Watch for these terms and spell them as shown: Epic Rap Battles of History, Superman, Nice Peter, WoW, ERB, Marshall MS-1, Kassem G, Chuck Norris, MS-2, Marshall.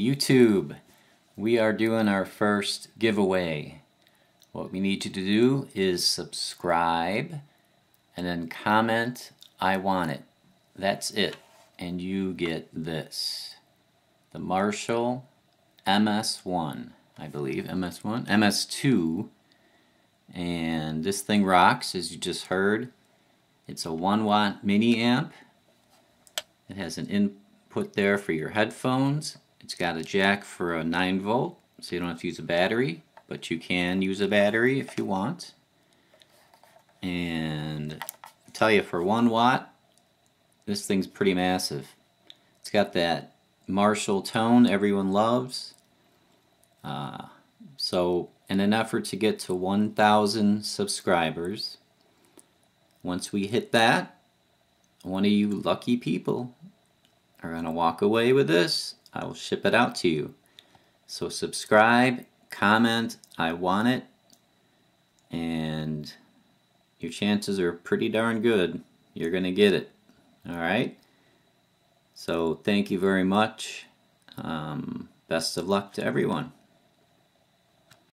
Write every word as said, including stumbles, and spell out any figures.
YouTube. We are doing our first giveaway. What we need you to do is subscribe and then comment, I want it. That's it. And you get this. The Marshall M S one, I believe, M S one, M S two. And this thing rocks, as you just heard. It's a one watt mini amp. It has an input there for your headphones. It's got a jack for a nine volt, so you don't have to use a battery, but you can use a battery if you want. And I tell you, for one watt, this thing's pretty massive. It's got that Marshall tone everyone loves. Uh, so in an effort to get to one thousand subscribers, once we hit that, one of you lucky people are going to walk away with this. I will ship it out to you. So subscribe, comment, I want it, and your chances are pretty darn good. You're going to get it. All right? So thank you very much. Um, best of luck to everyone.